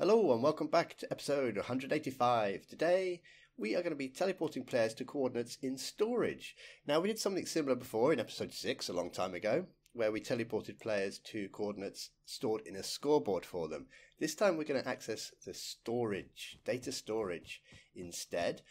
Hello and welcome back to episode 185. Today we are going to be teleporting players to coordinates in storage. Now we did something similar before in episode 6 a long time ago, where we teleported players to coordinates stored in a scoreboard for them. This time we're going to access the storage, data storage instead.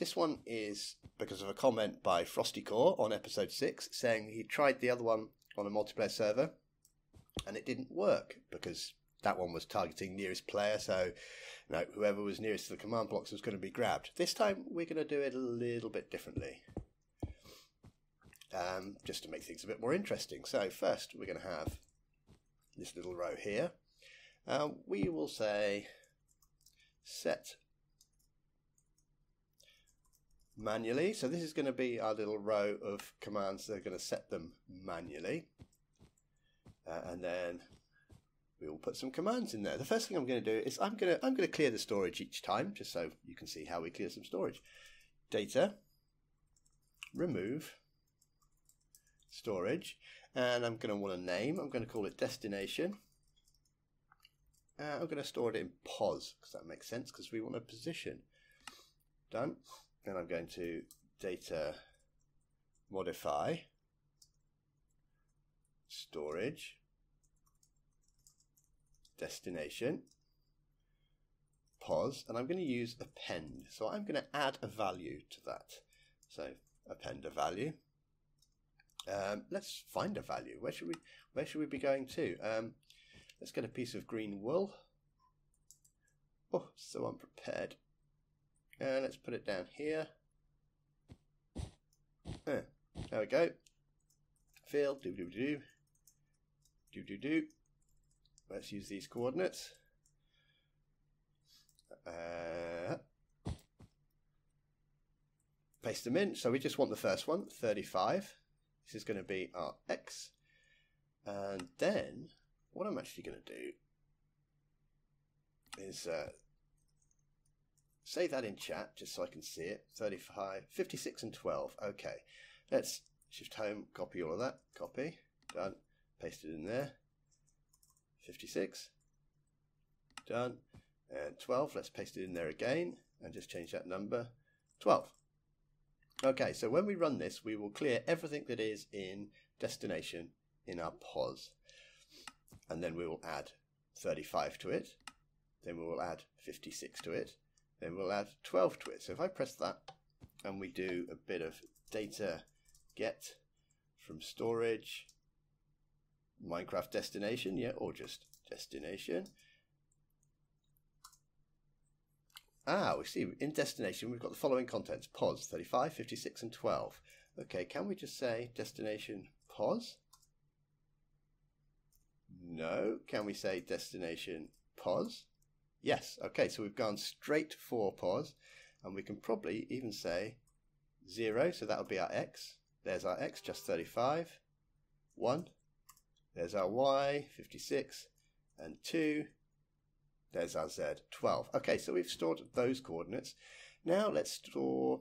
This one is because of a comment by FrostyCore on episode 6 saying he tried the other one on a multiplayer server and it didn't work because that one was targeting nearest player, so no, whoever was nearest to the command blocks was going to be grabbed. This time we're going to do it a little bit differently, just to make things a bit more interesting. So first we're going to have this little row here. We will say set manually. So this is going to be our little row of commands that are going to set them manually, and then we'll put some commands in there. The first thing I'm going to do is I'm going to clear the storage each time, just so you can see how we clear some storage. Data, remove, storage, and I'm going to want a name. I'm going to call it destination. I'm going to store it in pos, because that makes sense, because we want a position. Done. Then I'm going to data modify, storage, destination, pos, and I'm going to use append. So I'm going to add a value to that. So append a value. Let's find a value. Where should we be going to? Let's get a piece of green wool. Oh, so unprepared. Let's put it down here. There we go. Field do. Let's use these coordinates. Paste them in. So we just want the first one, 35. This is going to be our X. And then what I'm actually going to do is say that in chat just so I can see it. 35, 56 and 12. Okay. Let's shift home, copy all of that. Copy. Done. Paste it in there. 56, done, and 12. Let's paste it in there again and just change that number, 12. Okay, so when we run this, we will clear everything that is in destination in our pos, and then we will add 35 to it, then we will add 56 to it, then we'll add 12 to it. So if I press that and we do a bit of data get from storage, Minecraft destination, yeah, or just destination. We see in destination we've got the following contents: pos, 35, 56 and 12. Okay, can we just say destination pos? No. Can we say destination pos? Yes. Okay, so we've gone straight for pos, and we can probably even say 0, so that'll be our X. There's our X, just 35, 1. There's our Y, 56, and 2. There's our Z, 12. Okay, so we've stored those coordinates. Now let's store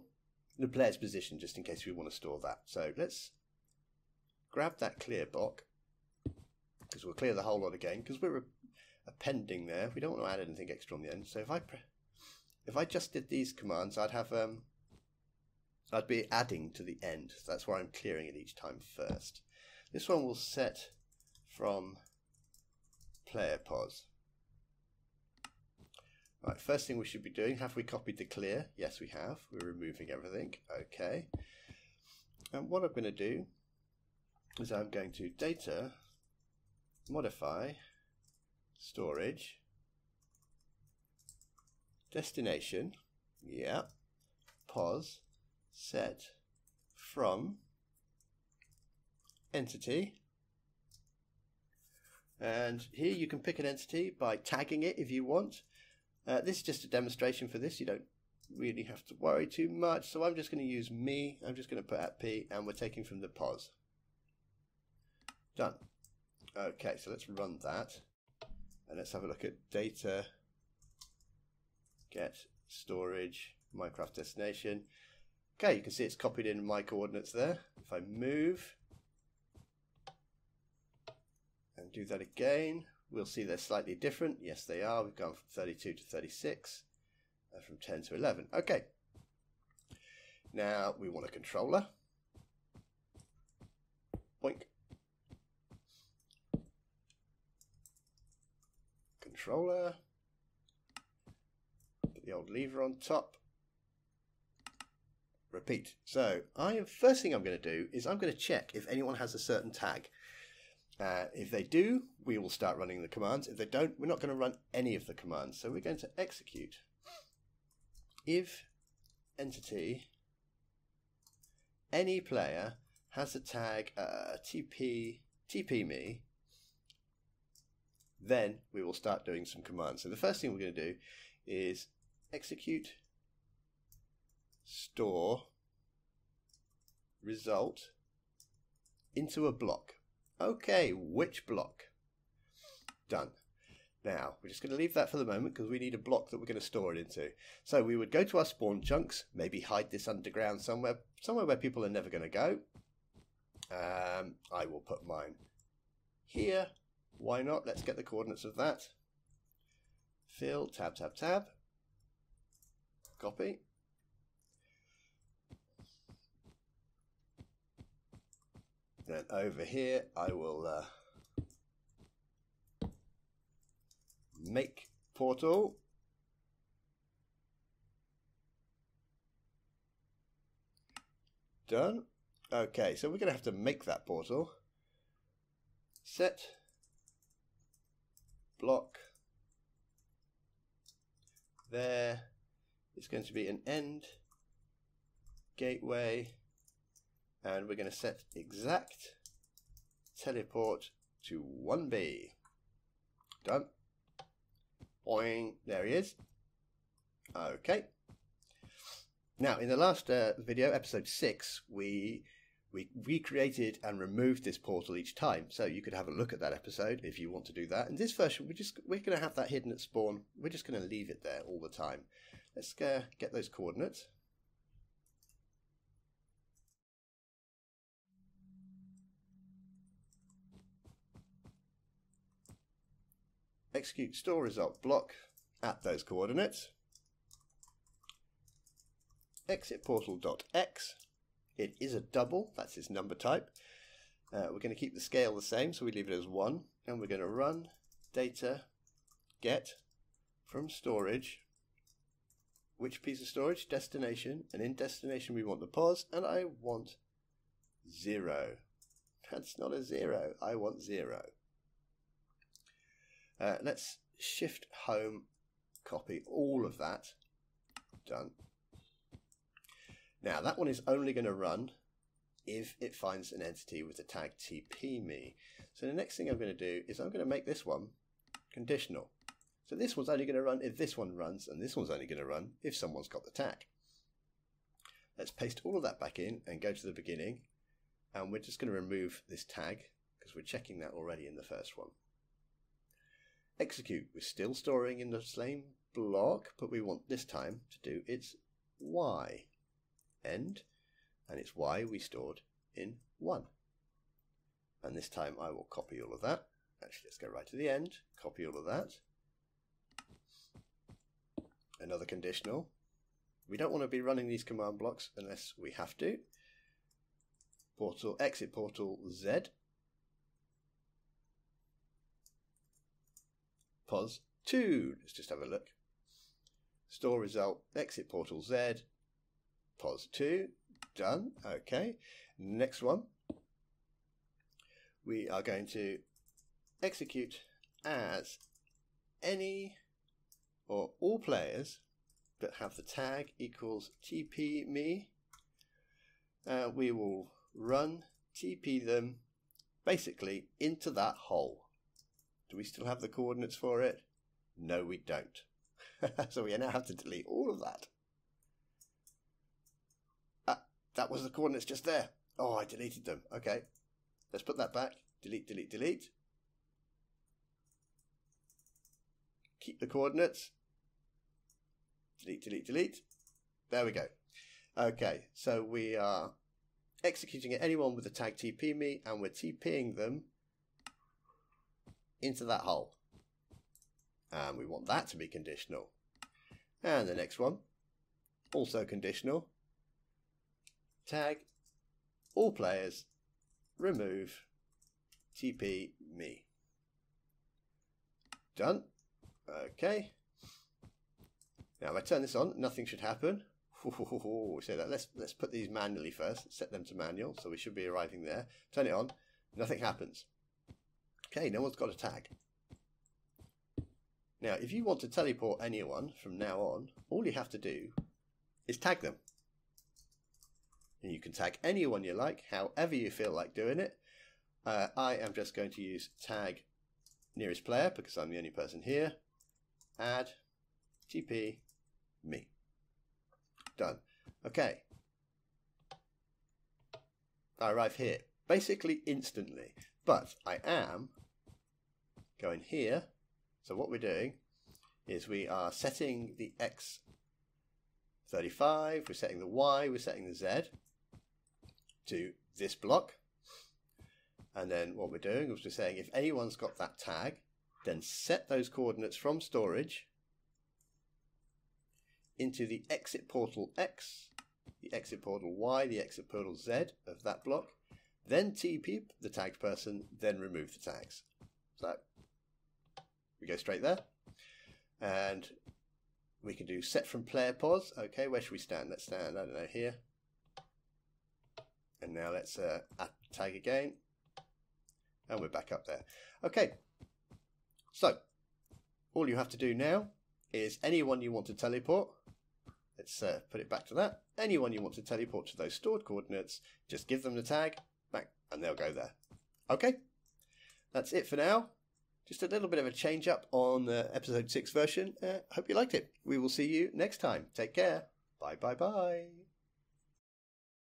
the player's position, just in case we want to store that. So let's grab that clear block, because we'll clear the whole lot again, because we're appending there. We don't want to add anything extra on the end. So if I just did these commands, I'd have I'd be adding to the end. So that's why I'm clearing it each time first. This one will set from player pos. Right, first thing we should be doing, have we copied the clear? Yes, we have. We're removing everything. Okay. And what I'm going to do is I'm going to data modify storage destination. Yeah. Pos set from entity. And here you can pick an entity by tagging it if you want. This is just a demonstration for this. You don't really have to worry too much. So I'm just going to use me. I'm just going to put at P, and we're taking from the pos. Done. Okay, so let's run that. And let's have a look at data, get storage, Minecraft destination. Okay, you can see it's copied in my coordinates there. If I move and do that again, we'll see they're slightly different. Yes, they are. We've gone from 32 to 36, and from 10 to 11. Okay. Now we want a controller. Boink. Controller. Put the old lever on top. Repeat. So first thing I'm going to do is I'm going to check if anyone has a certain tag. If they do, we will start running the commands. If they don't, we're not going to run any of the commands. So we're going to execute if entity any player has a tag TP me, then we will start doing some commands. So the first thing we're going to do is execute store result into a block. Okay, which block? Done. Now, we're just going to leave that for the moment because we need a block that we're going to store it into. So we would go to our spawn chunks, maybe hide this underground somewhere, somewhere where people are never going to go. I will put mine here. Why not? Let's get the coordinates of that. Fill, tab, tab, tab. Copy. Then over here, I will make portal. Done. Okay, so we're going to have to make that portal. Set block. There is going to be an end gateway. And we're going to set exact teleport to 1B. Done. Boing. There he is. Okay. Now, in the last video, episode 6, we recreated and removed this portal each time. So you could have a look at that episode if you want to do that. In this version, we're going to have that hidden at spawn. We're just going to leave it there all the time. Let's get those coordinates. Execute store result block at those coordinates. Exit portal.x. It is a double, that's its number type. We're going to keep the scale the same, so we leave it as 1. And we're going to run data get from storage. Which piece of storage? Destination. And in destination, we want the pos, and I want 0. That's not a 0. I want 0. Let's shift home, copy all of that. Done. Now that one is only going to run if it finds an entity with the tag TP me. So the next thing I'm going to do is I'm going to make this one conditional. So this one's only going to run if this one runs, and this one's only going to run if someone's got the tag. Let's paste all of that back in and go to the beginning. And we're just going to remove this tag because we're checking that already in the first one. Execute, we're still storing in the same block, but we want this time to do its Y end, and its Y we stored in 1. And this time I will copy all of that. Actually, let's go right to the end, copy all of that. Another conditional. We don't want to be running these command blocks unless we have to. Portal, exit portal Z. Pos 2. Let's just have a look. Store result, exit portal Z, pos 2. Done. Okay. Next one. We are going to execute as any or all players that have the tag equals TP me. We will run TP them basically into that hole. Do we still have the coordinates for it? No, we don't. So we now have to delete all of that. Ah, that was the coordinates just there. Oh, I deleted them. Okay, let's put that back. Delete, delete, delete. Keep the coordinates. Delete, delete, delete. There we go. Okay, so we are executing at anyone with the tag TP me, and we're TPing them into that hole. and we want that to be conditional. And the next one, also conditional, tag all players, remove TP me. Done. Okay. Now if I turn this on, nothing should happen. So that let's put these manually first, set them to manual, so we should be arriving there. Turn it on, nothing happens. Okay, no one's got a tag. Now if you want to teleport anyone from now on, all you have to do is tag them. And you can tag anyone you like, however you feel like doing it. I am just going to use tag nearest player because I'm the only person here. Add TP me. Done. Okay. I arrive here basically instantly, but I am going here. So what we're doing is we are setting the X 35, we're setting the Y, we're setting the Z to this block. And then what we're doing is we're saying if anyone's got that tag, then set those coordinates from storage into the exit portal X, the exit portal Y, the exit portal Z of that block, then TP the tagged person, then remove the tags. So we go straight there. And we can do set from player pause. Okay, where should we stand? Let's stand, I don't know, here. And now let's add tag again. And we're back up there. Okay, so all you have to do now is anyone you want to teleport, let's put it back to that, anyone you want to teleport to those stored coordinates, just give them the tag, back, and they'll go there. Okay, that's it for now. Just a little bit of a change up on the episode 6 version. Hope you liked it. We will see you next time. Take care. Bye.